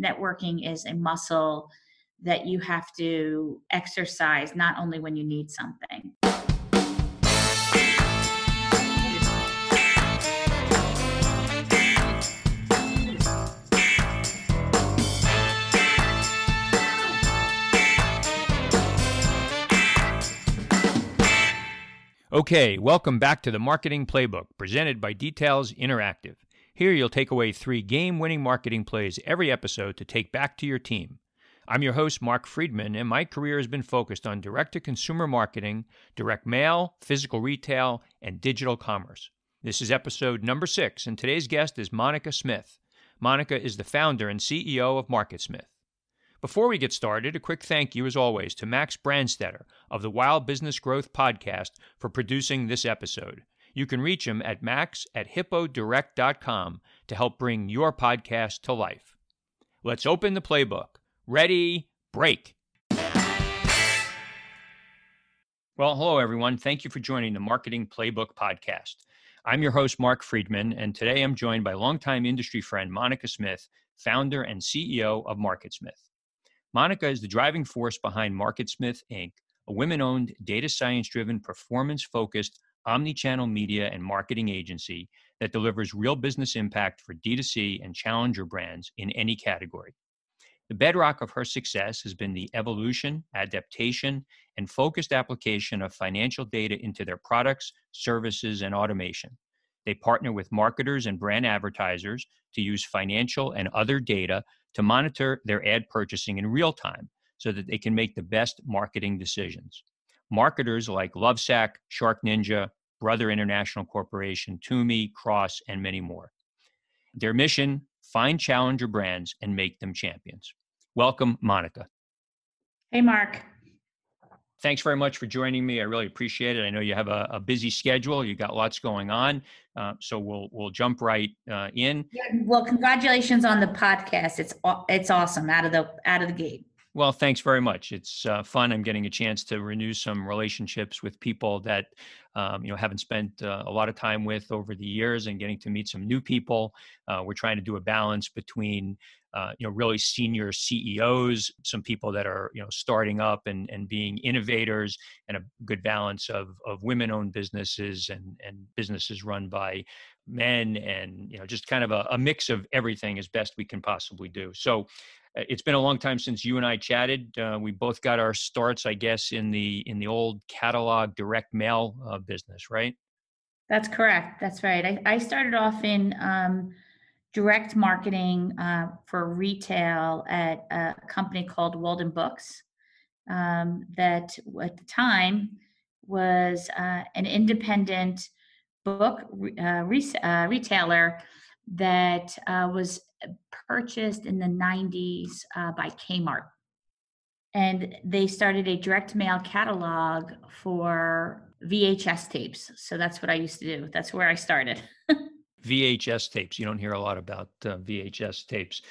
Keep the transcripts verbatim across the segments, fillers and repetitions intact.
Networking is a muscle that you have to exercise, not only when you need something. Okay, welcome back to The Marketing Playbook, presented by Details Interactive. Here you'll take away three game-winning marketing plays every episode to take back to your team. I'm your host, Mark Friedman, and my career has been focused on direct-to-consumer marketing, direct mail, physical retail, and digital commerce. This is episode number six, and today's guest is Monica Smith. Monica is the founder and C E O of MarketSmith. Before we get started, a quick thank you, as always, to Max Branstetter of the Wild Business Growth Podcast for producing this episode. You can reach him at max at hippo direct dot com to help bring your podcast to life. Let's open the playbook. Ready, break. Well, hello, everyone. Thank you for joining the Marketing Playbook Podcast. I'm your host, Mark Friedman, and today I'm joined by longtime industry friend Monica Smith, founder and C E O of MarketSmith. Monica is the driving force behind Marketsmith Incorporated, a women-owned, data science-driven, performance-focused, omni-channel media and marketing agency that delivers real business impact for D two C and challenger brands in any category. The bedrock of her success has been the evolution, adaptation, and focused application of financial data into their products, services, and automation. They partner with marketers and brand advertisers to use financial and other data to monitor their ad purchasing in real time so that they can make the best marketing decisions. Marketers like Lovesack, Shark Ninja, Brother International Corporation, Toomey, Cross, and many more. Their mission, find challenger brands and make them champions. Welcome, Monica. Hey, Mark. Thanks very much for joining me. I really appreciate it. I know you have a, a busy schedule. You got lots going on, uh, so we'll we'll jump right uh, in. Well, congratulations on the podcast. It's it's awesome out of the out of the gate. Well, thanks very much. It's uh, fun. I'm getting a chance to renew some relationships with people that um, you know haven't spent uh, a lot of time with over the years, and getting to meet some new people. Uh, we're trying to do a balance between. Uh, you know, really senior C E Os, some people that are, you know, starting up and, and being innovators, and a good balance of of women-owned businesses and and businesses run by men, and, you know, just kind of a, a mix of everything as best we can possibly do. So uh, it's been a long time since you and I chatted. Uh, we both got our starts, I guess, in the in the old catalog direct mail uh, business, right? That's correct. That's right. I, I started off in... Um, direct marketing uh, for retail at a company called Walden Books um, that at the time was uh, an independent book uh, re- uh, retailer that uh, was purchased in the nineties uh, by Kmart. And they started a direct mail catalog for V H S tapes. So that's what I used to do. That's where I started. V H S tapes. You don't hear a lot about uh, V H S tapes.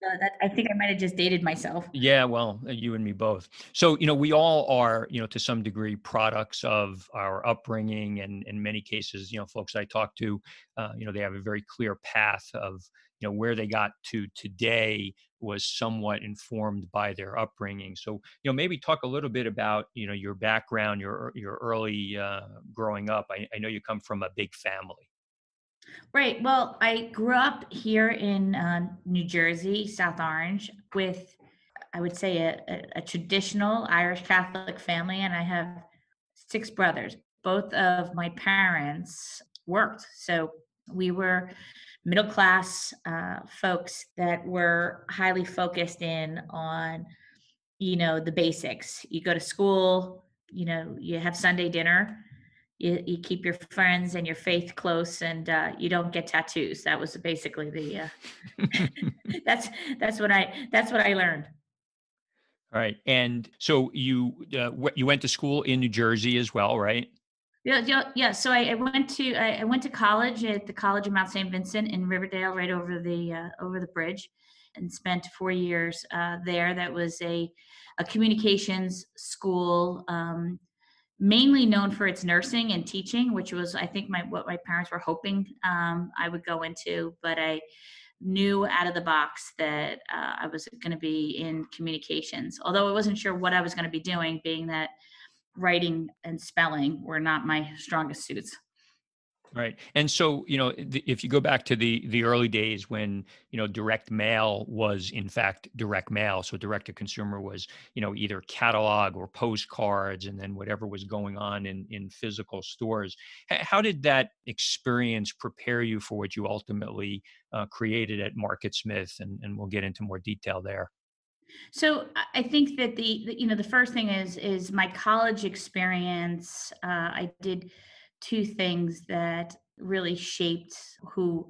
Uh, that, I think I might have just dated myself. Yeah, well, you and me both. So, you know, we all are, you know, to some degree, products of our upbringing, and in many cases, you know, folks I talk to, uh, you know, they have a very clear path of, you know, where they got to today was somewhat informed by their upbringing. So, you know, maybe talk a little bit about, you know, your background, your your early uh, growing up. I, I know you come from a big family. Right. Well, I grew up here in uh, New Jersey, South Orange, with, I would say, a, a, a traditional Irish Catholic family. And I have six brothers. Both of my parents worked. So we were middle class uh, folks that were highly focused in on, you know, the basics. You go to school, you know, you have Sunday dinner. You, you keep your friends and your faith close, and uh, you don't get tattoos. That was basically the. Uh, that's that's what I that's what I learned. All right, and so you uh, w- you went to school in New Jersey as well, right? Yeah, yeah. yeah. So I, I went to I, I went to college at the College of Mount Saint Vincent in Riverdale, right over the uh, over the bridge, and spent four years uh, there. That was a a communications school. Um, mainly known for its nursing and teaching, which was, I think, my what my parents were hoping um, I would go into. But I knew out of the box that uh, I was going to be in communications, although I wasn't sure what I was going to be doing, being that writing and spelling were not my strongest suits. Right. And so, you know, if you go back to the the early days when, you know, direct mail was in fact direct mail. So direct to consumer was, you know, either catalog or postcards and then whatever was going on in, in physical stores. How did that experience prepare you for what you ultimately uh, created at MarketSmith? And, and we'll get into more detail there. So I think that the, the you know, the first thing is, is my college experience. Uh, I did two things that really shaped who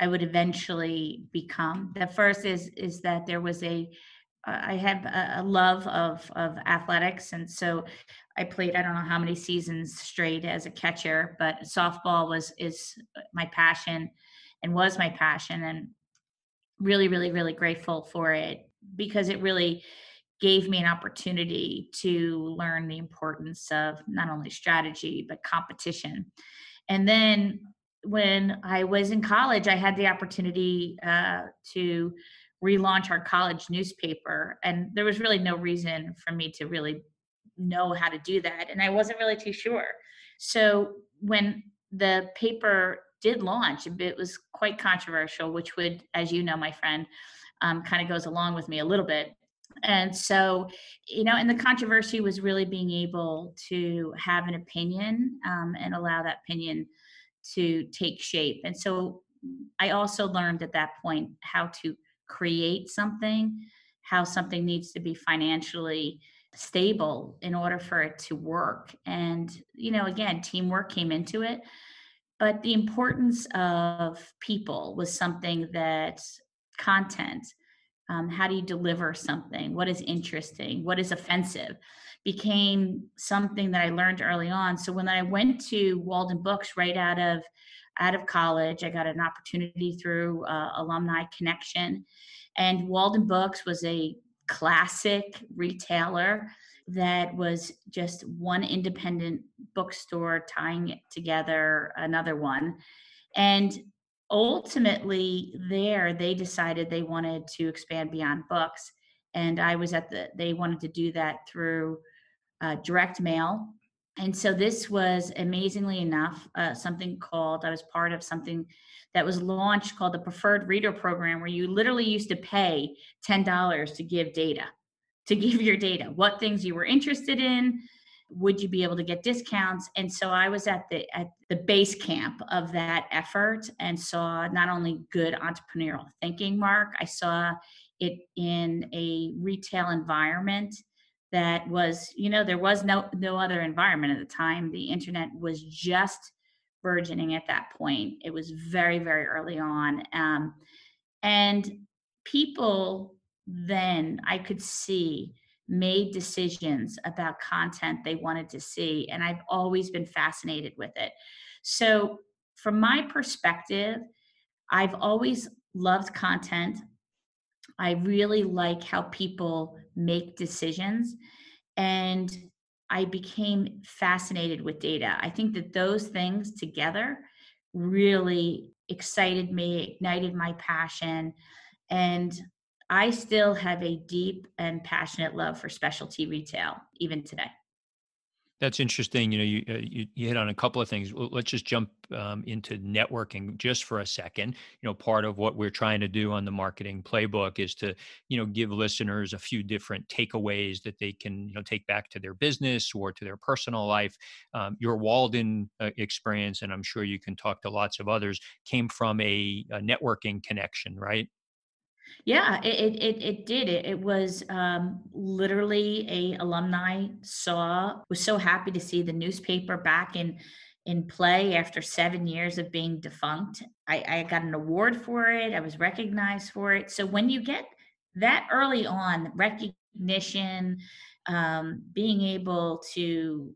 I would eventually become. The first is is that there was a, uh, I had a, a love of, of athletics. And so I played, I don't know how many seasons straight as a catcher, but softball was, is my passion and was my passion, and really, really, really grateful for it because it really gave me an opportunity to learn the importance of not only strategy, but competition. And then when I was in college, I had the opportunity uh, to relaunch our college newspaper. And there was really no reason for me to really know how to do that. And I wasn't really too sure. So when the paper did launch, it was quite controversial, which would, as you know, my friend, um, kind of goes along with me a little bit. And so, you know, and the controversy was really being able to have an opinion um, and allow that opinion to take shape. And so I also learned at that point how to create something, how something needs to be financially stable in order for it to work. And, you know, again, teamwork came into it. But the importance of people was something that content, Um, how do you deliver something? What is interesting? What is offensive? Became something that I learned early on. So when I went to Walden Books right out of out of college, I got an opportunity through uh, Alumni Connection, and Walden Books was a classic retailer that was just one independent bookstore tying together another one, and ultimately there they decided they wanted to expand beyond books, and I was at the they wanted to do that through uh, direct mail. And so this was, amazingly enough, uh, something called I was part of something that was launched called the Preferred Reader Program, where you literally used to pay ten dollars to give data to give your data what things you were interested in. Would you be able to get discounts? And so I was at the at the base camp of that effort and saw not only good entrepreneurial thinking, Mark, I saw it in a retail environment that was, you know, there was no no other environment at the time. The internet was just burgeoning at that point. It was very, very early on. Um, and people then, I could see, made decisions about content they wanted to see. And I've always been fascinated with it. So from my perspective, I've always loved content. I really like how people make decisions. And I became fascinated with data. I think that those things together really excited me, ignited my passion. And I still have a deep and passionate love for specialty retail, even today. That's interesting. You know, you, you, you hit on a couple of things. Let's just jump um, into networking just for a second. You know, part of what we're trying to do on the Marketing Playbook is to, you know, give listeners a few different takeaways that they can, you know, take back to their business or to their personal life. Um, your Walden uh, experience, and I'm sure you can talk to lots of others, came from a, a networking connection, right? Yeah, it it it did. It, it was um, literally a alumni saw, was so happy to see the newspaper back in in play after seven years of being defunct. I, I got an award for it. I was recognized for it. So when you get that early on, recognition, um, being able to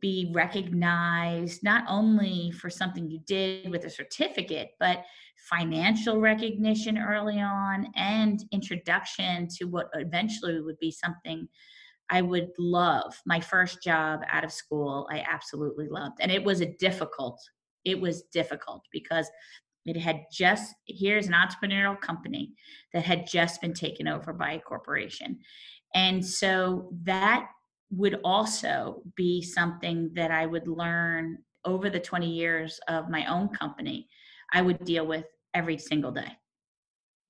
be recognized, not only for something you did with a certificate, but financial recognition early on and introduction to what eventually would be something I would love. My first job out of school, I absolutely loved. And it was a difficult, it was difficult because It had just, here's an entrepreneurial company that had just been taken over by a corporation. And so that would also be something that I would learn over the twenty years of my own company, I would deal with every single day.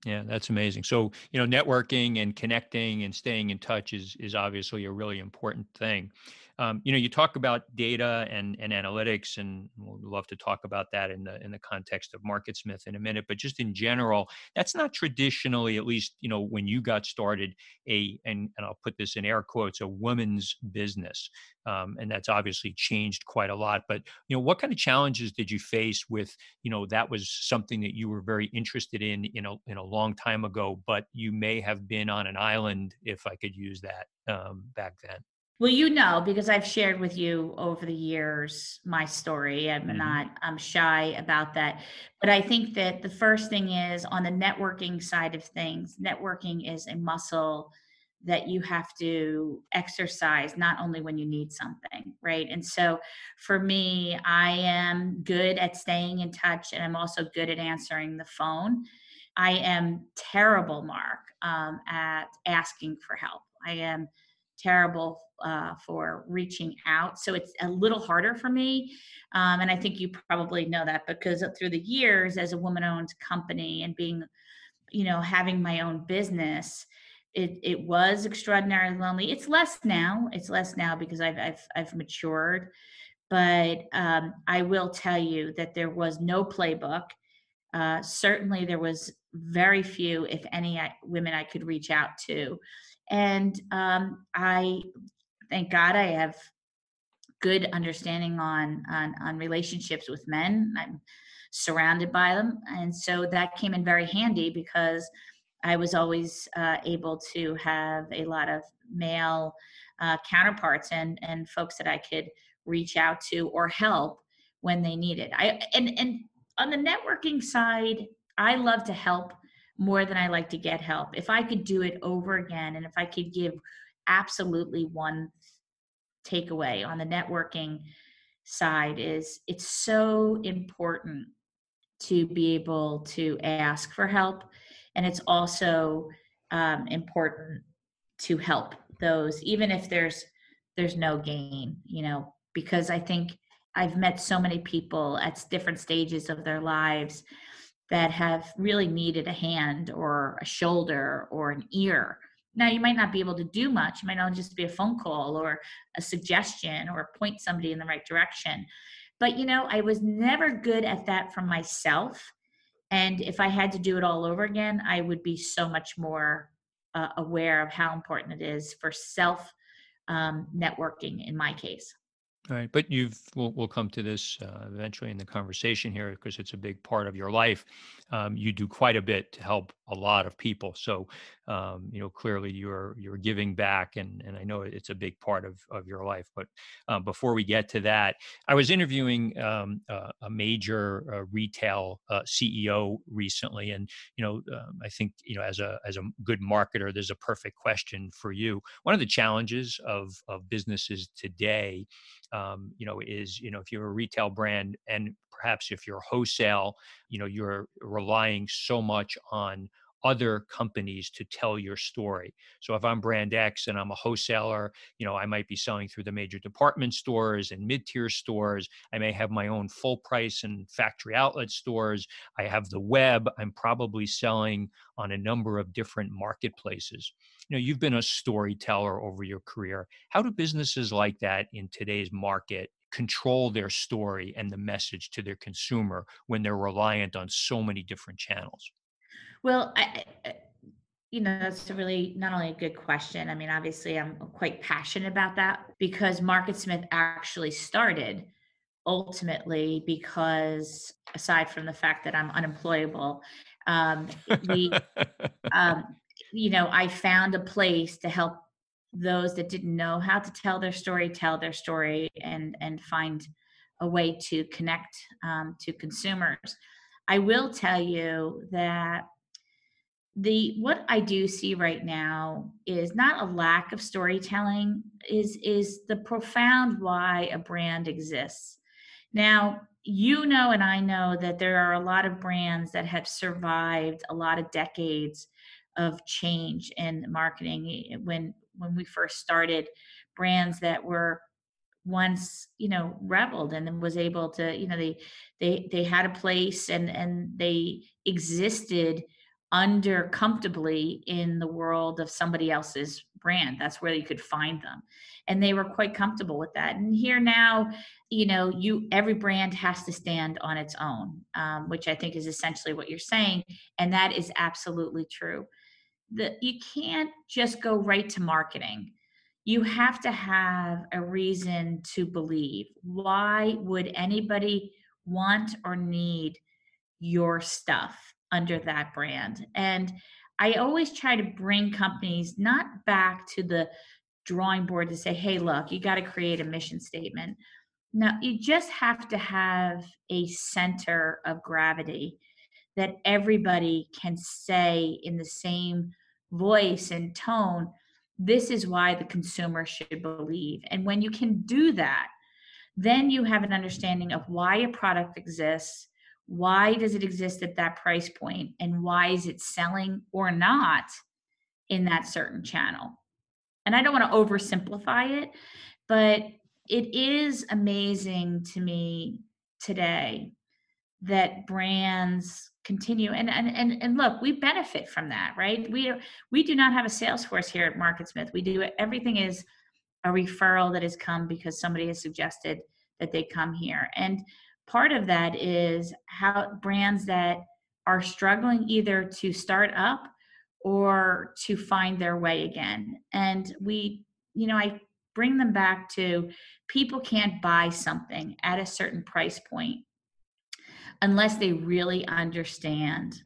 Yeah, that's amazing. So, you know, networking and connecting and staying in touch is is obviously a really important thing. Um, you know, you talk about data and, and analytics, and we'd love to talk about that in the in the context of Marketsmith in a minute. But just in general, that's not traditionally, at least, you know, when you got started, a and, and I'll put this in air quotes, a woman's business. Um, and that's obviously changed quite a lot. But, you know, what kind of challenges did you face with, you know, that was something that you were very interested in, you know, in a long time ago, but you may have been on an island, if I could use that, um, back then. Well, you know, because I've shared with you over the years my story. I'm mm-hmm. not, I'm shy about that. But I think that the first thing is on the networking side of things, networking is a muscle that you have to exercise, not only when you need something, right? And so for me, I am good at staying in touch, and I'm also good at answering the phone. I am terrible, Mark, um, at asking for help. I am terrible uh, for reaching out. So it's a little harder for me. Um, and I think you probably know that, because through the years as a woman-owned company and being, you know, having my own business, it it was extraordinarily lonely. It's less now. It's less now because I've I've I've matured. But um, I will tell you that there was no playbook. Uh, certainly there was very few, if any, I, women I could reach out to. And um, I thank God I have good understanding on, on, on relationships with men. I'm surrounded by them. And so that came in very handy, because I was always uh, able to have a lot of male uh, counterparts and, and folks that I could reach out to or help when they needed. I and, and on the networking side, I love to help more than I like to get help. If I could do it over again, and if I could give absolutely one takeaway on the networking side, is it's so important to be able to ask for help. And it's also um, important to help those, even if there's there's no gain, you know, because I think I've met so many people at different stages of their lives that have really needed a hand or a shoulder or an ear. Now, you might not be able to do much. It might not just be a phone call or a suggestion or point somebody in the right direction. But, you know, I was never good at that for myself. And if I had to do it all over again, I would be so much more uh, aware of how important it is for self um, networking in my case. All right. But you've, we'll, we'll come to this uh, eventually in the conversation here, because it's a big part of your life. Um, you do quite a bit to help a lot of people. So, um, you know, clearly you're, you're giving back, and, and I know it's a big part of, of your life. But um, before we get to that, I was interviewing um, uh, a major uh, retail uh, C E O recently. And, you know, um, I think, you know, as a, as a good marketer, there's a perfect question for you. One of the challenges of, of businesses today, Um, you know, is, you know, if you're a retail brand, and perhaps if you're wholesale, you know, you're relying so much on other companies to tell your story. So if I'm brand X and I'm a wholesaler, you know, I might be selling through the major department stores and mid-tier stores. I may have my own full price and factory outlet stores. I have the web. I'm probably selling on a number of different marketplaces. You know, you've been a storyteller over your career. How do businesses like that in today's market control their story and the message to their consumer when they're reliant on so many different channels? Well, I, you know, that's really not only a good question. I mean, obviously, I'm quite passionate about that, because Marketsmith actually started ultimately because, aside from the fact that I'm unemployable, um, we, um, you know, I found a place to help those that didn't know how to tell their story, tell their story, and and find a way to connect um, to consumers. I will tell you that the what I do see right now is not a lack of storytelling, is is the profound why a brand exists. Now, you know, and I know that there are a lot of brands that have survived a lot of decades of change in marketing. When, when we first started, brands that were once, you know, reveled and was able to, you know, they, they, they had a place and, and they existed under comfortably in the world of somebody else's brand. That's where you could find them. And they were quite comfortable with that. And here now, you know, you, every brand has to stand on its own, um, which I think is essentially what you're saying. And that is absolutely true. The, you can't just go right to marketing. You have to have a reason to believe. Why would anybody want or need your stuff under that brand? And I always try to bring companies not back to the drawing board to say, hey, look, you got to create a mission statement. No, you just have to have a center of gravity that everybody can say in the same voice and tone, this is why the consumer should believe. And when you can do that, then you have an understanding of why a product exists, why does it exist at that price point, and why is it selling or not in that certain channel? And I don't want to oversimplify it, but it is amazing to me today that brands continue. And, and, and, and look, we benefit from that, right? We, we do not have a sales force here at MarketSmith. We do, everything is a referral that has come because somebody has suggested that they come here. And part of that is how brands that are struggling either to start up or to find their way again. And we, you know, I bring them back to people can't buy something at a certain price point unless they really understand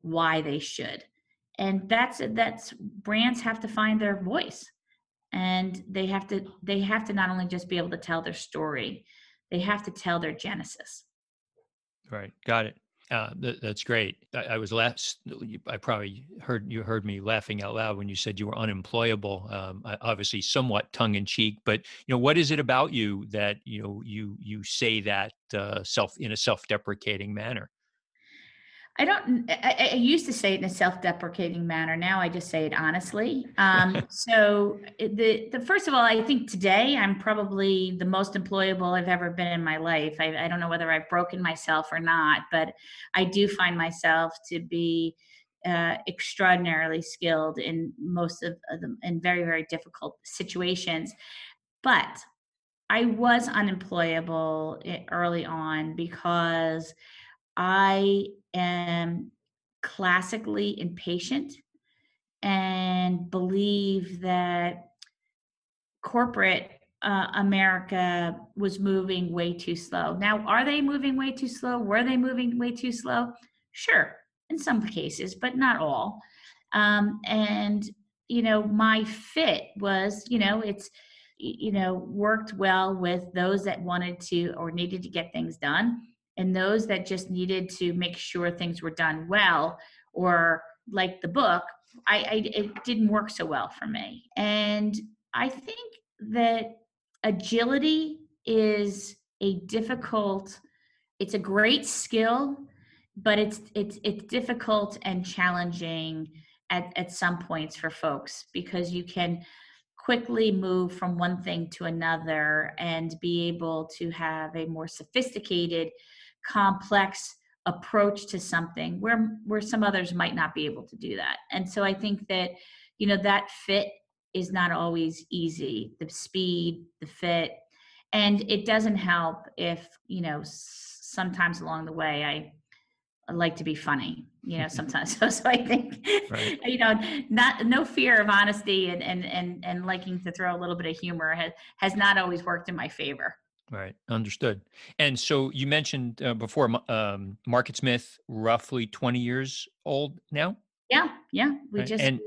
why they should. And that's, that's brands have to find their voice, and they have to, they have to not only just be able to tell their story, they have to tell their genesis. Right. Got it. Uh, th- that's great. I, I was last, I probably heard, you heard me laughing out loud when you said you were unemployable. Um, obviously somewhat tongue in cheek, but you know, what is it about you that, you know, you, you say that, uh, self in a self-deprecating manner? I don't, I, I used to say it in a self-deprecating manner. Now I just say it honestly. Um, so the, the, first of all, I think today I'm probably the most employable I've ever been in my life. I, I don't know whether I've broken myself or not, but I do find myself to be uh, extraordinarily skilled in most of them, in very, very difficult situations. But I was unemployable early on because I am classically impatient and believe that corporate uh, America was moving way too slow. Now, are they moving way too slow? Were they moving way too slow? Sure, in some cases, but not all. Um, and, you know, my fit was, you know, it's, you know, worked well with those that wanted to or needed to get things done, and those that just needed to make sure things were done well, or like the book, I, I it didn't work so well for me. And I think that agility is a difficult, it's a great skill, but it's it's it's difficult and challenging at, at some points for folks, because you can quickly move from one thing to another and be able to have a more sophisticated, complex approach to something where where some others might not be able to do that. And so I think that, you know, that fit is not always easy, the speed, the fit, and it doesn't help if, you know, sometimes along the way I, I like to be funny, you know, sometimes. So, so I think, right. you know, not no fear of honesty and and and and liking to throw a little bit of humor has has not always worked in my favor. Right. Understood. And so you mentioned uh, before um, MarketSmith, roughly twenty years old now. Yeah. Yeah. We right. just, and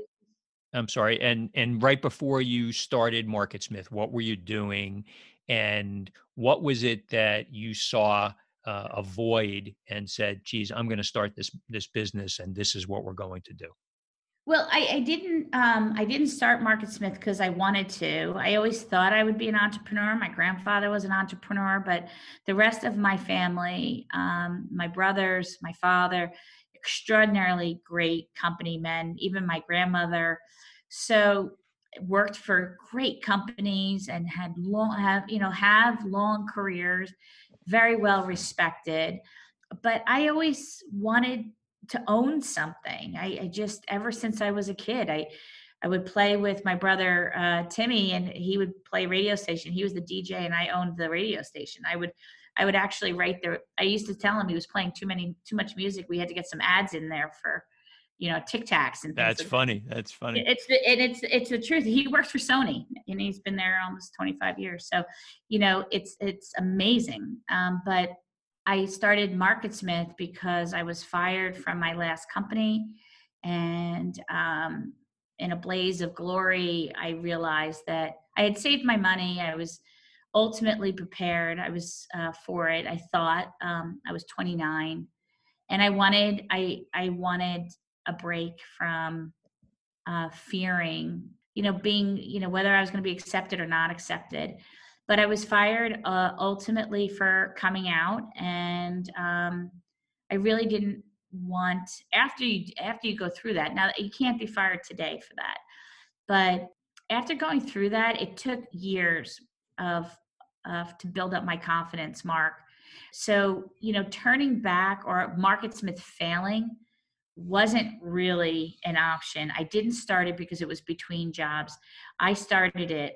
I'm sorry. And, and right before you started MarketSmith, what were you doing, and what was it that you saw uh, a void and said, geez, I'm going to start this, this business, and this is what we're going to do? Well, I, I didn't um, I didn't start Marketsmith because I wanted to. I always thought I would be an entrepreneur. My grandfather was an entrepreneur, but the rest of my family, um, my brothers, my father, extraordinarily great company men, even my grandmother. So worked for great companies and had long have, you know, have long careers, very well respected. But I always wanted to own something. I, I just, ever since I was a kid, I, I would play with my brother, uh, Timmy, and he would play radio station. He was the D J and I owned the radio station. I would, I would actually write the, I used to tell him he was playing too many, too much music. We had to get some ads in there for, you know, Tic Tacs and things. That's like funny. That. That's funny. It's the, and it's, it's the truth. He works for Sony and he's been there almost twenty-five years. So, you know, it's, it's amazing. Um, but I started Marketsmith because I was fired from my last company, and um, in a blaze of glory, I realized that I had saved my money. I was ultimately prepared. I was uh, for it. I thought um, I was twenty-nine, and I wanted I I wanted a break from uh, fearing, you know, being, you know, whether I was going to be accepted or not accepted. But I was fired uh, ultimately for coming out, and um, I really didn't want, after you after you go through that. Now, you can't be fired today for that, but after going through that, it took years of of to build up my confidence, Mark. So, you know, turning back or Marketsmith failing wasn't really an option. I didn't start it because it was between jobs. I started it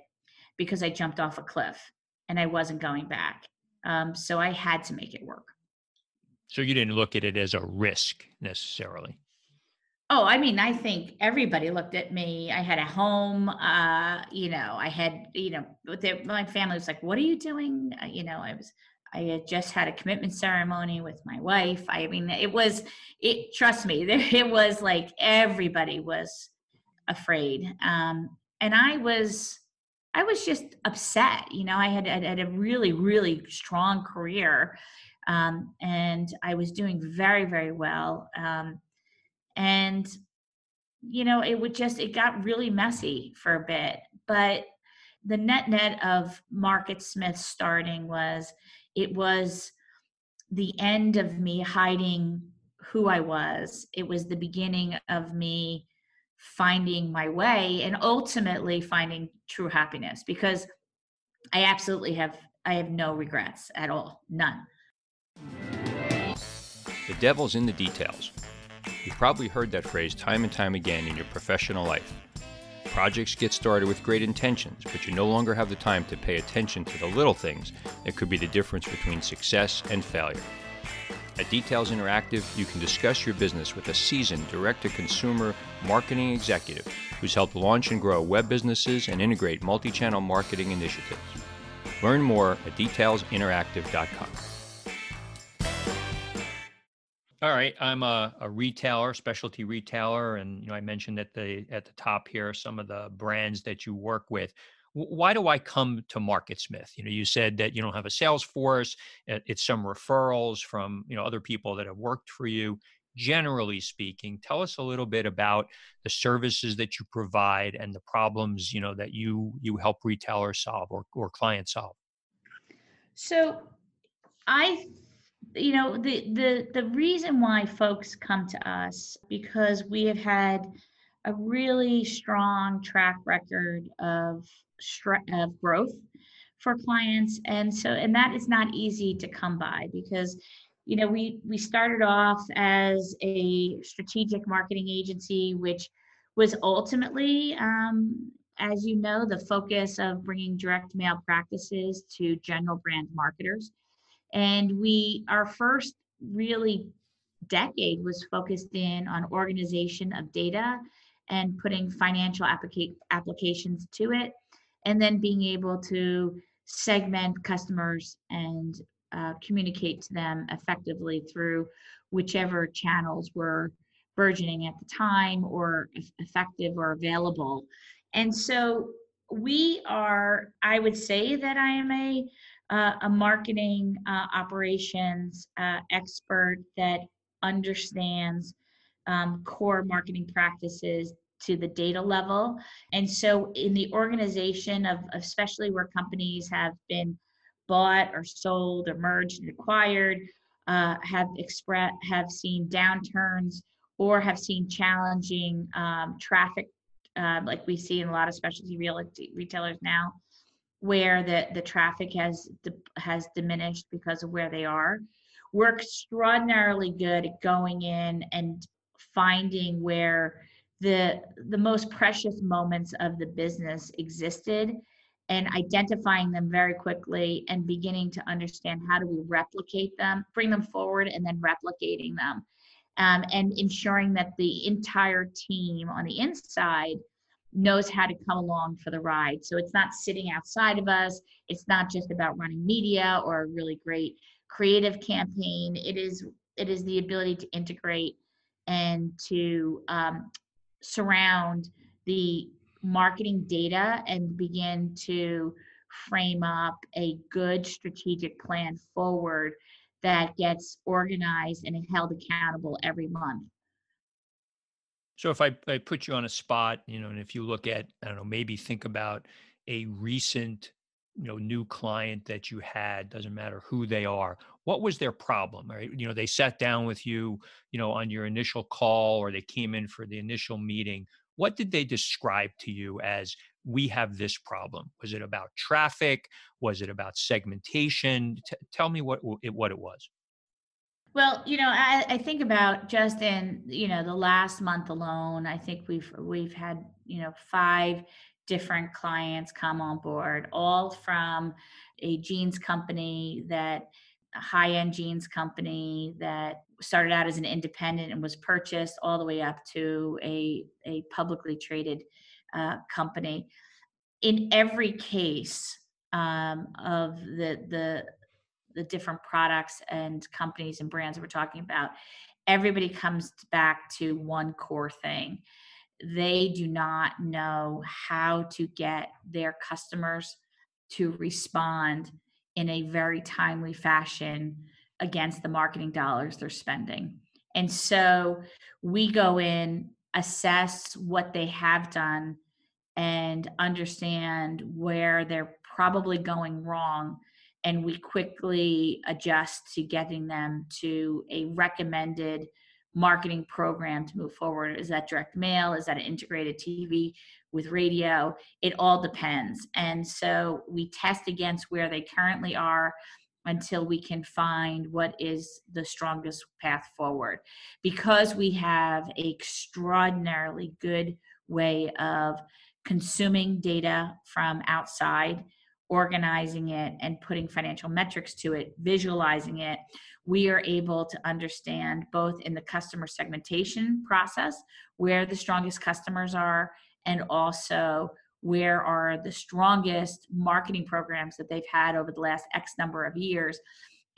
because I jumped off a cliff and I wasn't going back. Um, so I had to make it work. So you didn't look at it as a risk necessarily? Oh, I mean, I think everybody looked at me. I had a home, uh, you know, I had, you know, the, my family was like, what are you doing? Uh, you know, I was, I had just had a commitment ceremony with my wife. I mean, it was, it, trust me, there, it was like everybody was afraid. Um, and I was, I was just upset. You know, I had, I had a really, really strong career, um, and I was doing very, very well. Um, and, you know, it would just, it got really messy for a bit. But the net net of Marketsmith starting was, it was the end of me hiding who I was. It was the beginning of me finding my way and ultimately finding true happiness, because I absolutely have, I have no regrets at all. None. The devil's in the details. You've probably heard that phrase time and time again in your professional life. Projects get started with great intentions, but you no longer have the time to pay attention to the little things that could be the difference between success and failure. At Details Interactive, you can discuss your business with a seasoned direct-to-consumer marketing executive who's helped launch and grow web businesses and integrate multi-channel marketing initiatives. Learn more at details interactive dot com. All right, I'm a, a retailer, specialty retailer, and you know I mentioned at the at the top here some of the brands that you work with. Why do I come to Marketsmith? You know, you said that you don't have a sales force. It's some referrals from, you know, other people that have worked for you. Generally speaking, tell us a little bit about the services that you provide and the problems, you know, that you you help retailers solve or, or clients solve. So I, you know, the the the reason why folks come to us, because we have had a really strong track record of of growth for clients. And so, and that is not easy to come by, because, you know, we, we started off as a strategic marketing agency, which was ultimately, um, as you know, the focus of bringing direct mail practices to general brand marketers. And we, our first really decade was focused in on organization of data and putting financial applica- applications to it, and then being able to segment customers and uh, communicate to them effectively through whichever channels were burgeoning at the time or effective or available. And so we are, I would say that I am a, uh, a marketing uh, operations uh, expert that understands um, core marketing practices to the data level. And so in the organization of, especially where companies have been bought or sold or merged and acquired, uh, have express, have seen downturns or have seen challenging um, traffic, uh, like we see in a lot of specialty real retailers now, where the, the traffic has has diminished because of where they are. We're extraordinarily good at going in and finding where the the most precious moments of the business existed and identifying them very quickly and beginning to understand how do we replicate them, bring them forward, and then replicating them, um, and ensuring that the entire team on the inside knows how to come along for the ride. So it's not sitting outside of us. It's not just about running media or a really great creative campaign. It is it is the ability to integrate and to um, surround the marketing data and begin to frame up a good strategic plan forward that gets organized and held accountable every month. So if I, I put you on a spot, you know, and if you look at, I don't know, maybe think about a recent, you know, new client that you had, doesn't matter who they are, what was their problem? Right? You know, they sat down with you, you know, on your initial call, or they came in for the initial meeting. What did they describe to you as, we have this problem? Was it about traffic? Was it about segmentation? T- tell me what it, what it was. Well, you know, I, I think about just in, you know, the last month alone, I think we've we've had, you know, five different clients come on board, all from a jeans company, that a high-end jeans company that started out as an independent and was purchased, all the way up to a, a publicly traded uh, company. In every case um, of the the the different products and companies and brands we're talking about, everybody comes back to one core thing. They do not know how to get their customers to respond in a very timely fashion against the marketing dollars they're spending. And so we go in, assess what they have done, and understand where they're probably going wrong. And we quickly adjust to getting them to a recommended marketing program to move forward. Is that direct mail? Is that an integrated T V with radio? It all depends. And so we test against where they currently are until we can find what is the strongest path forward. Because we have an extraordinarily good way of consuming data from outside, organizing it and putting financial metrics to it, visualizing it, we are able to understand both in the customer segmentation process, where the strongest customers are, and also where are the strongest marketing programs that they've had over the last X number of years,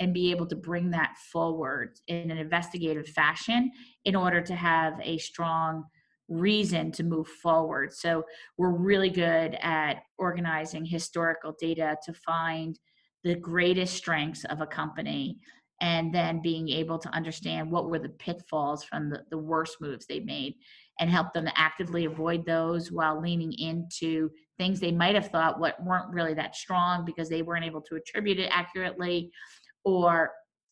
and be able to bring that forward in an investigative fashion in order to have a strong reason to move forward. So we're really good at organizing historical data to find the greatest strengths of a company, and then being able to understand what were the pitfalls from the, the worst moves they made, and help them actively avoid those while leaning into things they might have thought what weren't really that strong because they weren't able to attribute it accurately, or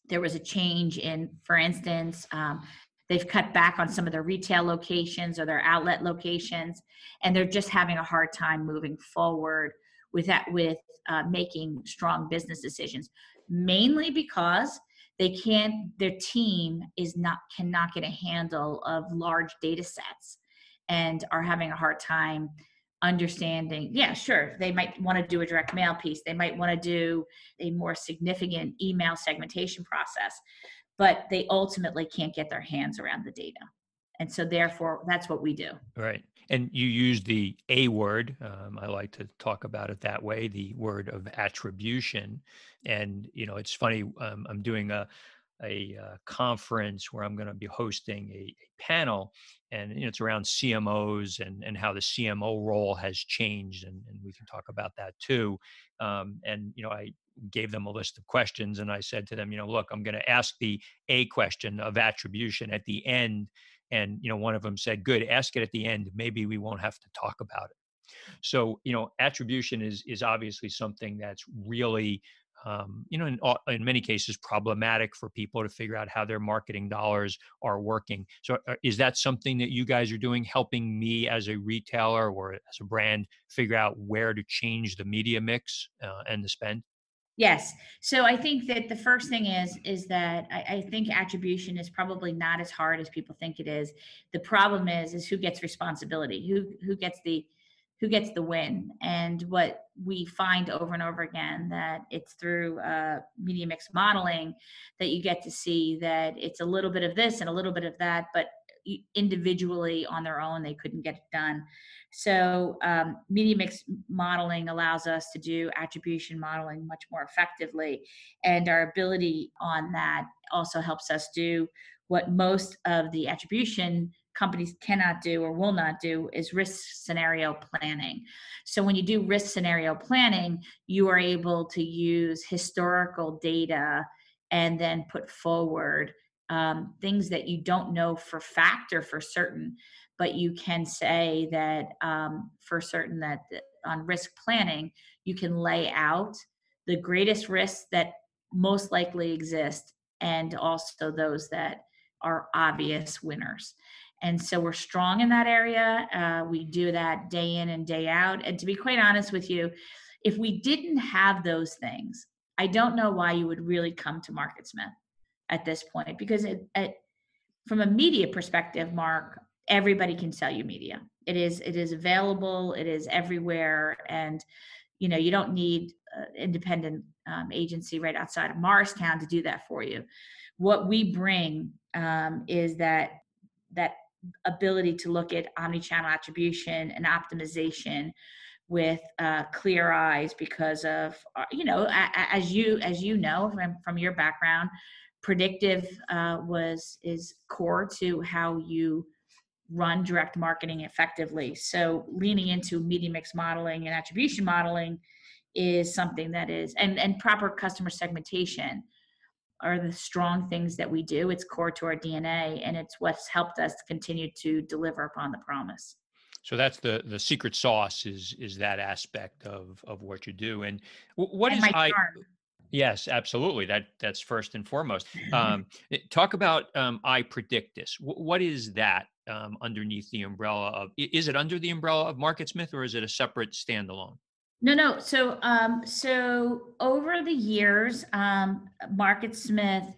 there was a change in, for instance, um, they've cut back on some of their retail locations or their outlet locations, and they're just having a hard time moving forward with that, with uh, making strong business decisions, mainly because they can't, their team is not, cannot get a handle of large data sets and are having a hard time understanding. Yeah, sure. They might want to do a direct mail piece. They might want to do a more significant email segmentation process, but they ultimately can't get their hands around the data. And so therefore, that's what we do. Right. And you use the A word. Um, I like to talk about it that way, the word of attribution. And, you know, it's funny, um, I'm doing a, a uh, conference where I'm going to be hosting a, a panel, and you know, it's around C M Os and, and how the C M O role has changed. And, and we can talk about that too. Um, and, you know, I gave them a list of questions, and I said to them, you know, look, I'm going to ask the A question of attribution at the end. And, you know, one of them said, good, ask it at the end. Maybe we won't have to talk about it. So, you know, attribution is, is obviously something that's really, um, you know, in, in many cases problematic for people to figure out how their marketing dollars are working. So is that something that you guys are doing, helping me as a retailer or as a brand figure out where to change the media mix uh, and the spend? Yes. So I think that the first thing is, is that I, I think attribution is probably not as hard as people think it is. The problem is, is who gets responsibility, who, who gets the, who gets the win. And what we find over and over again, that it's through uh, media mix modeling that you get to see that it's a little bit of this and a little bit of that, but individually on their own, they couldn't get it done. So um, media mix modeling allows us to do attribution modeling much more effectively. And our ability on that also helps us do what most of the attribution companies cannot do or will not do, is risk scenario planning. So when you do risk scenario planning, you are able to use historical data and then put forward Um, things that you don't know for fact or for certain, but you can say that um, for certain that on risk planning, you can lay out the greatest risks that most likely exist and also those that are obvious winners. And so we're strong in that area. Uh, we do that day in and day out. And to be quite honest with you, if we didn't have those things, I don't know why you would really come to Marketsmith at this point, because it, it, from a media perspective, Mark, everybody can sell you media. It is it is available. It is everywhere, and you know you don't need an independent um, agency right outside of Morristown to do that for you. What we bring um, is that that ability to look at omnichannel attribution and optimization with uh, clear eyes, because of uh, you know as you as you know from from your background. Predictive uh, was is core to how you run direct marketing effectively. So leaning into media mix modeling and attribution modeling is something that is, and, and proper customer segmentation are the strong things that we do. It's core to our D N A, and it's what's helped us continue to deliver upon the promise. So that's the the secret sauce is is that aspect of of what you do. And what and is I. Charm. Yes, absolutely. That that's first and foremost. Um, talk about um, iPredictus. W- what is that um, underneath the umbrella of? Is it under the umbrella of Marketsmith, or is it a separate standalone? No, no. So, um, so over the years, um, Marketsmith.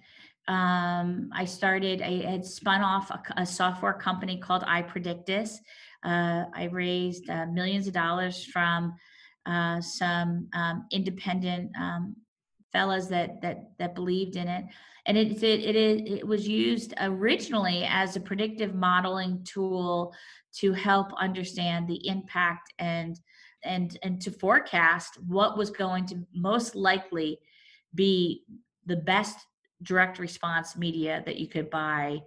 Um, I started. I had spun off a, a software company called iPredictus. Uh, I raised uh, millions of dollars from uh, some um, independent. Um, fellas that that that believed in it, and it it it it was used originally as a predictive modeling tool to help understand the impact and and and to forecast what was going to most likely be the best direct response media that you could buy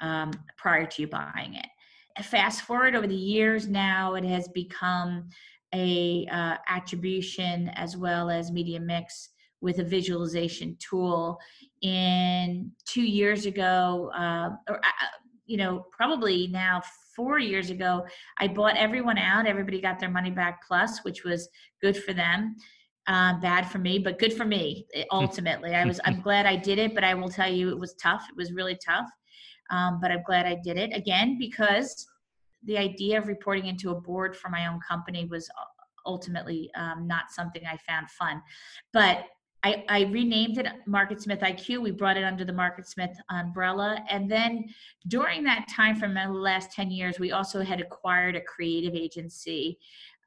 um, prior to you buying it. Fast forward over the years, now it has become a uh, attribution as well as media mix with a visualization tool. And two years ago, uh, or uh, you know, probably now four years ago, I bought everyone out. Everybody got their money back plus, which was good for them, uh, bad for me, but good for me. Ultimately, I was I'm glad I did it, but I will tell you, it was tough. It was really tough, um, but I'm glad I did it again, because the idea of reporting into a board for my own company was ultimately um, not something I found fun, but. I, I renamed it Marketsmith I Q. We brought it under the Marketsmith umbrella. And then during that time from the last ten years, we also had acquired a creative agency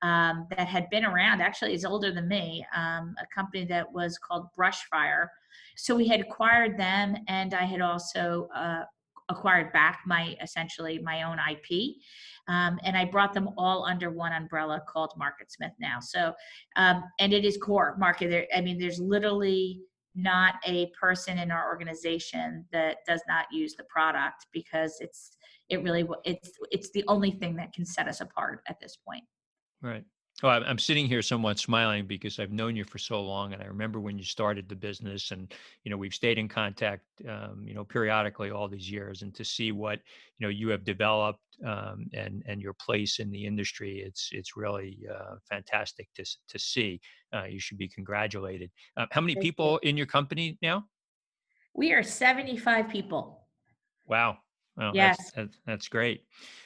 um, that had been around, actually is older than me, um, a company that was called Brushfire. So we had acquired them, and I had also uh, acquired back my, essentially my own I P. Um, and I brought them all under one umbrella called Marketsmith now. So, um, and it is core market. There, I mean, there's literally not a person in our organization that does not use the product, because it's, it really, it's, it's the only thing that can set us apart at this point. Right. Oh, I'm sitting here somewhat smiling because I've known you for so long. And I remember when you started the business and, you know, we've stayed in contact, um, you know, periodically all these years, and to see what, you know, you have developed um, and, and your place in the industry, it's, it's really uh, fantastic to, to see. Uh, you should be congratulated. Uh, how many people in your company now? We are seventy-five people. Wow. Oh, yes, that's, that's great.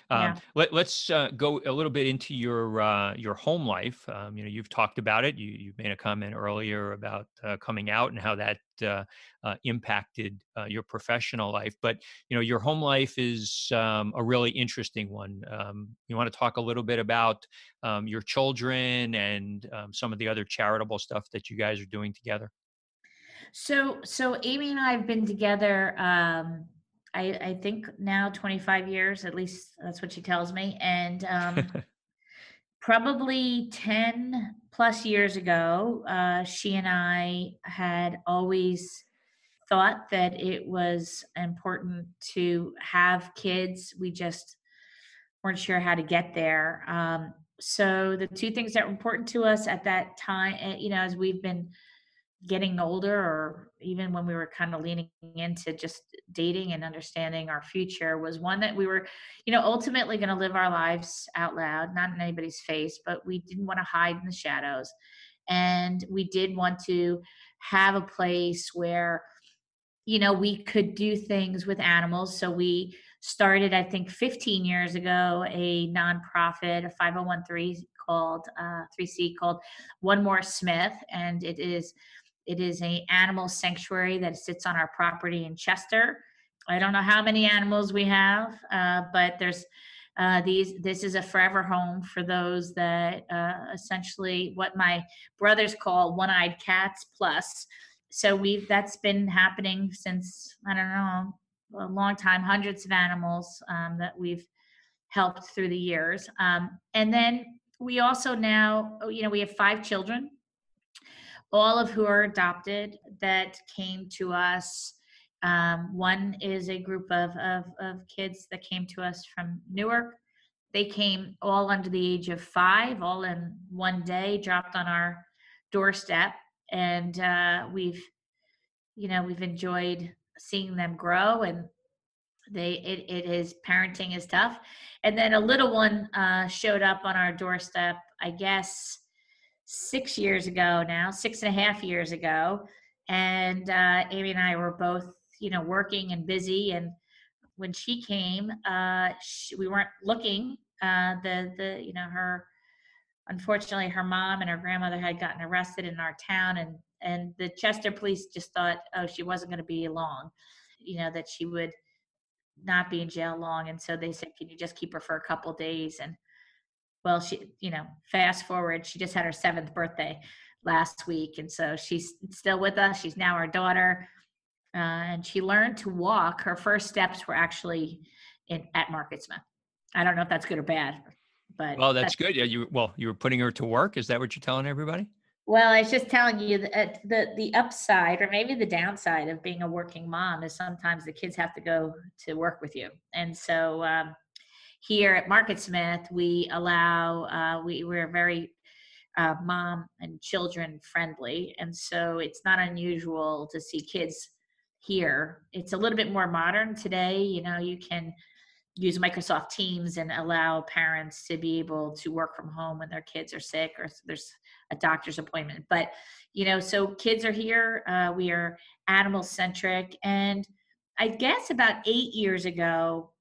Um, yeah. let, let's uh, go a little bit into your uh, your home life. Um, you know, you've talked about it. You you made a comment earlier about uh, coming out and how that uh, uh, impacted uh, your professional life. But you know, your home life is um, a really interesting one. Um, you want to talk a little bit about um, your children and um, some of the other charitable stuff that you guys are doing together. So so Amy and I have been together. Um... I, I think now twenty-five years, at least that's what she tells me. And um, probably ten plus years ago, uh, she and I had always thought that it was important to have kids. We just weren't sure how to get there. Um, so the two things that were important to us at that time, you know, as we've been getting older, or even when we were kind of leaning into just dating and understanding our future, was one that we were, you know, ultimately going to live our lives out loud, not in anybody's face, but we didn't want to hide in the shadows. And we did want to have a place where, you know, we could do things with animals. So we started, I think fifteen years ago, a nonprofit, a five oh one c called, uh, three C called One More Smith. And it is It is an animal sanctuary that sits on our property in Chester. I don't know how many animals we have, uh, but there's uh, these. This is a forever home for those that uh, essentially what my brothers call one-eyed cats plus. So we've that's been happening since, I don't know, a long time, hundreds of animals um, that we've helped through the years. Um, and then we also now, you know, we have five children, all of who are adopted, that came to us. Um, one is a group of, of, of kids that came to us from Newark. They came all under the age of five, all in one day, dropped on our doorstep. And uh, we've, you know, we've enjoyed seeing them grow, and they, it, it is, parenting is tough. And then a little one uh, showed up on our doorstep, I guess, six years ago now, six and a half years ago. And uh, Amy and I were both, you know, working and busy. And when she came, uh, she, we weren't looking. Uh, the, the, you know, her, unfortunately, her mom and her grandmother had gotten arrested in our town. And, and the Chester police just thought, oh, she wasn't going to be long, you know, that she would not be in jail long. And so they said, can you just keep her for a couple of days? And well, she, you know, fast forward, she just had her seventh birthday last week. And so she's still with us. She's now our daughter. Uh, and she learned to walk. Her first steps were actually in at Marketsmith. I don't know if that's good or bad, but. Well, that's, that's good. Yeah, you, well, you were putting her to work. Is that what you're telling everybody? Well, I was just telling you that the, the upside, or maybe the downside of being a working mom, is sometimes the kids have to go to work with you. And so, um, here at Marketsmith, we allow, uh, we, we're very uh, mom and children friendly. And so it's not unusual to see kids here. It's a little bit more modern today. You know, you can use Microsoft Teams and allow parents to be able to work from home when their kids are sick or there's a doctor's appointment. But, you know, so kids are here. Uh, we are animal centric. And I guess about eight years ago,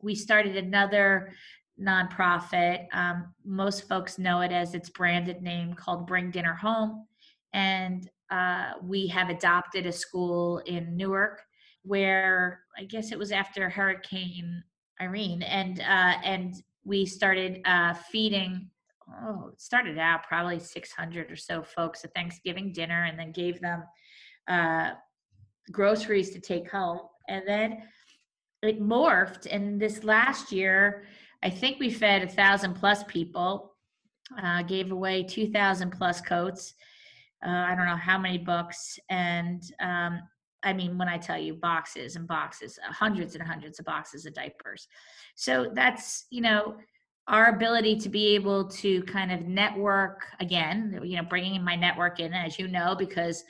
we started another nonprofit. Um, most folks know it as its branded name, called Bring Dinner Home. And uh, we have adopted a school in Newark where, I guess it was after Hurricane Irene, and uh, and we started uh, feeding, oh, it started out probably six hundred or so folks a Thanksgiving dinner, and then gave them uh, groceries to take home. And then it morphed, and this last year, I think we fed a thousand plus people, uh, gave away two thousand plus coats. Uh, I don't know how many books, and um, I mean, when I tell you boxes and boxes, hundreds and hundreds of boxes of diapers. So that's, you know, our ability to be able to kind of network again, you know, bringing my network in, as you know, because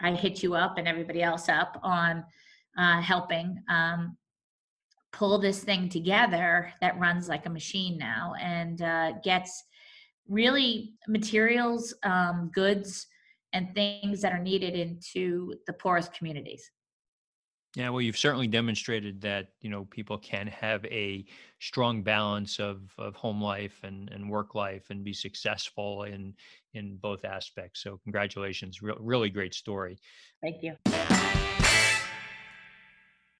I hit you up and everybody else up on uh, helping um, pull this thing together that runs like a machine now and uh, gets really materials, um, goods, and things that are needed into the poorest communities. Yeah, well, you've certainly demonstrated that, you know, people can have a strong balance of of home life and, and work life and be successful in in both aspects. So congratulations. Re- really great story. Thank you.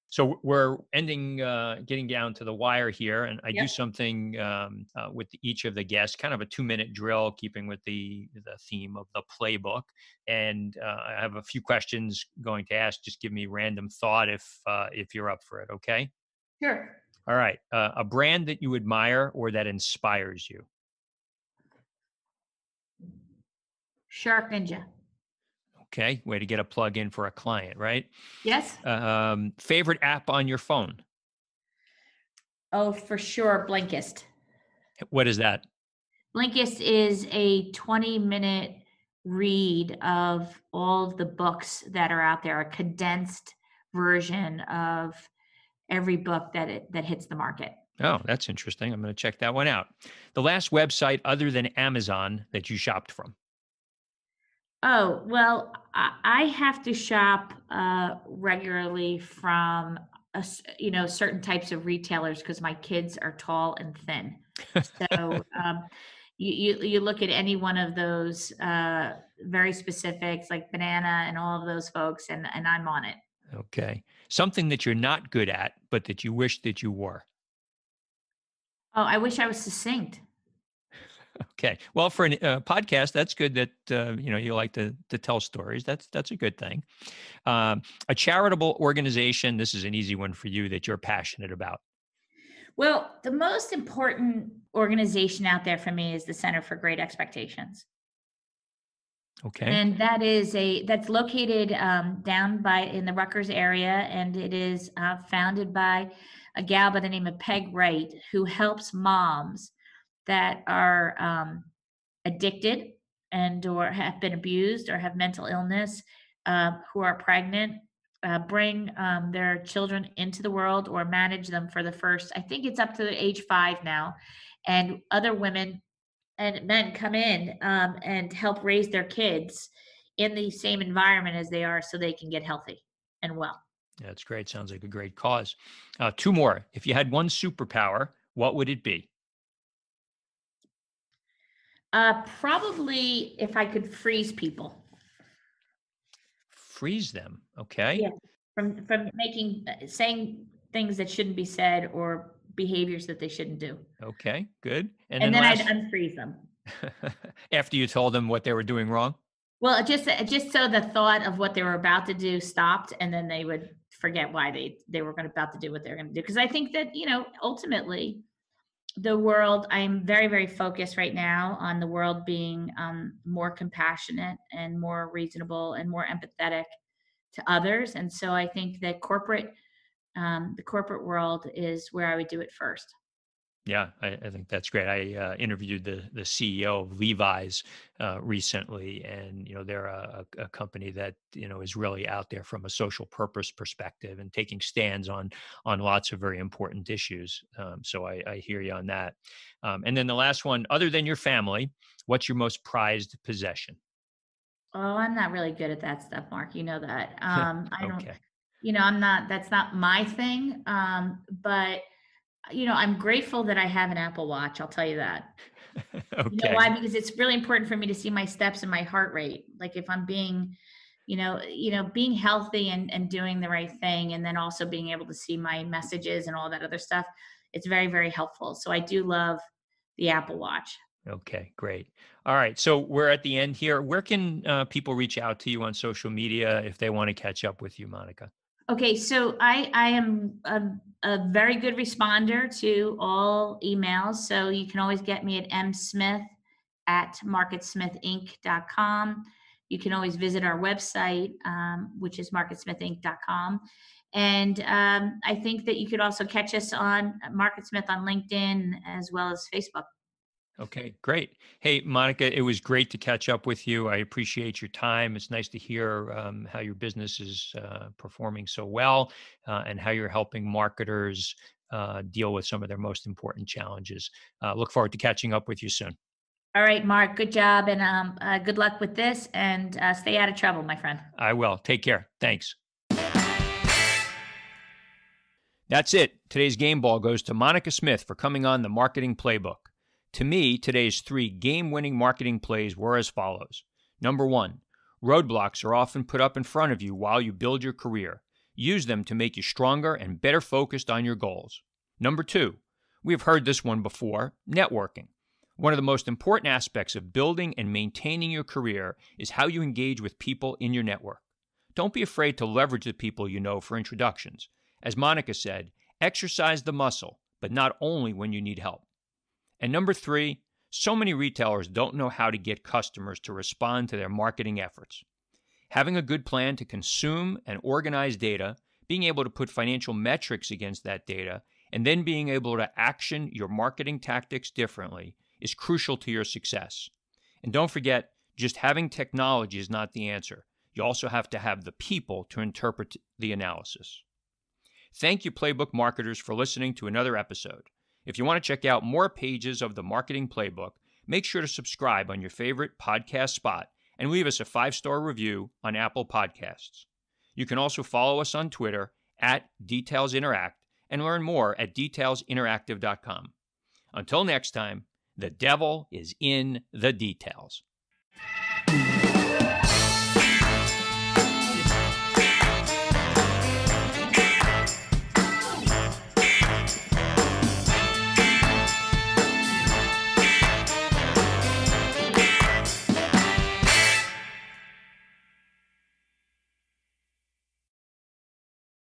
So we're ending, uh, getting down to the wire here, and I yep. do something um, uh, with each of the guests, kind of a two-minute drill, keeping with the the theme of the playbook. And uh, I have a few questions going to ask. Just give me random thought if uh, if you're up for it. Okay. Sure. All right. Uh, a brand that you admire or that inspires you. Shark Ninja. Okay. Way to get a plug in for a client, right? Yes. Um, favorite app on your phone? Oh, for sure. Blinkist. What is that? Blinkist is a twenty minute read of all of the books that are out there, a condensed version of every book that it, that hits the market. Oh, that's interesting. I'm going to check that one out. The last website other than Amazon that you shopped from? Oh, well, I have to shop uh, regularly from, a, you know, certain types of retailers because my kids are tall and thin. So um, you, you you look at any one of those uh, very specifics like Banana and all of those folks, and, and I'm on it. Okay. Something that you're not good at, but that you wish that you were. Oh, I wish I was succinct. Okay. Well, for a uh, podcast, that's good that, uh, you know, you like to to tell stories. That's, that's a good thing. Um, a charitable organization. This is an easy one for you that you're passionate about. Well, the most important organization out there for me is the Center for Great Expectations. Okay. And that is a, that's located um, down by in the Rutgers area. And it is uh, founded by a gal by the name of Peg Wright, who helps moms that are um, addicted and or have been abused or have mental illness, uh, who are pregnant, uh, bring um, their children into the world or manage them for the first, I think it's up to age five now, and other women and men come in um, and help raise their kids in the same environment as they are so they can get healthy and well. That's great. Sounds like a great cause. Uh, two more. If you had one superpower, what would it be? Uh, probably if I could freeze people. Freeze them. Okay. Yeah. From, from making, saying things that shouldn't be said or behaviors that they shouldn't do. Okay, good. And, and then, then last... I'd unfreeze them. After you told them what they were doing wrong? Well, just, just so the thought of what they were about to do stopped, and then they would forget why they, they were about to do what they're going to do. Cause I think that, you know, ultimately, the world, I'm very, very focused right now on the world being um, more compassionate and more reasonable and more empathetic to others. And so I think that corporate, um, the corporate world is where I would do it first. Yeah, I, I think that's great. I uh, interviewed the the C E O of Levi's uh, recently, and you know they're a, a company that you know is really out there from a social purpose perspective and taking stands on on lots of very important issues. Um, so I, I hear you on that. Um, and then the last one, other than your family, what's your most prized possession? Oh, I'm not really good at that stuff, Mark. You know that. Um, okay. I don't. You know, I'm not. That's not my thing. Um, but. You know, I'm grateful that I have an Apple Watch. I'll tell you that. Okay. You know why? Because it's really important for me to see my steps and my heart rate. Like if I'm being, you know, you know, being healthy and, and doing the right thing, and then also being able to see my messages and all that other stuff, it's very, very helpful. So I do love the Apple Watch. Okay, great. All right. So we're at the end here. Where can uh, people reach out to you on social media if they want to catch up with you, Monica? Okay, so I, I am a, a very good responder to all emails. So you can always get me at m smith at market smith inc dot com. You can always visit our website, um, which is market smith inc dot com. And um, I think that you could also catch us on MarketSmith on LinkedIn as well as Facebook. Okay, great. Hey, Monica, it was great to catch up with you. I appreciate your time. It's nice to hear um, how your business is uh, performing so well uh, and how you're helping marketers uh, deal with some of their most important challenges. Uh, look forward to catching up with you soon. All right, Mark, good job. And um, uh, good luck with this, and uh, stay out of trouble, my friend. I will. Take care. Thanks. That's it. Today's game ball goes to Monica Smith for coming on The Marketing Playbook. To me, today's three game-winning marketing plays were as follows. Number one, roadblocks are often put up in front of you while you build your career. Use them to make you stronger and better focused on your goals. Number two, we've heard this one before, networking. One of the most important aspects of building and maintaining your career is how you engage with people in your network. Don't be afraid to leverage the people you know for introductions. As Monica said, exercise the muscle, but not only when you need help. And number three, so many retailers don't know how to get customers to respond to their marketing efforts. Having a good plan to consume and organize data, being able to put financial metrics against that data, and then being able to action your marketing tactics differently is crucial to your success. And don't forget, just having technology is not the answer. You also have to have the people to interpret the analysis. Thank you, Playbook marketers, for listening to another episode. If you want to check out more pages of The Marketing Playbook, make sure to subscribe on your favorite podcast spot and leave us a five-star review on Apple Podcasts. You can also follow us on Twitter at Details Interact and learn more at details interactive dot com. Until next time, the devil is in the details.